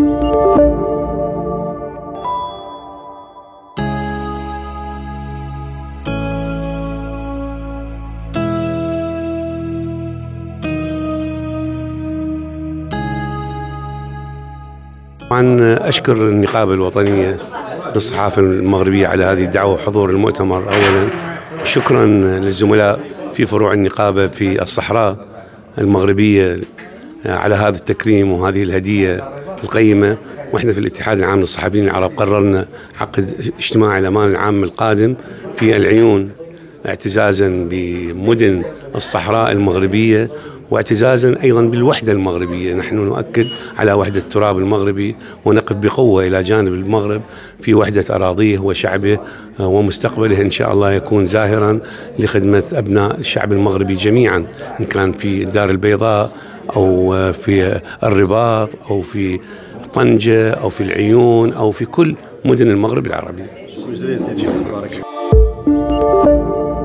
طبعا أشكر النقابة الوطنية للصحافة المغربية على هذه الدعوة وحضور المؤتمر أولا. شكرا للزملاء في فروع النقابة في الصحراء المغربية على هذا التكريم وهذه الهدية القيمة. وإحنا في الاتحاد العام للصحابين العرب قررنا عقد اجتماع الأمان العام القادم في العيون اعتزازا بمدن الصحراء المغربية واعتزازا أيضا بالوحدة المغربية. نحن نؤكد على وحدة التراب المغربي ونقف بقوة إلى جانب المغرب في وحدة أراضيه وشعبه، ومستقبله إن شاء الله يكون زاهرا لخدمة أبناء الشعب المغربي جميعا، إن كان في الدار البيضاء أو في الرباط أو في طنجة أو في العيون أو في كل مدن المغرب العربي.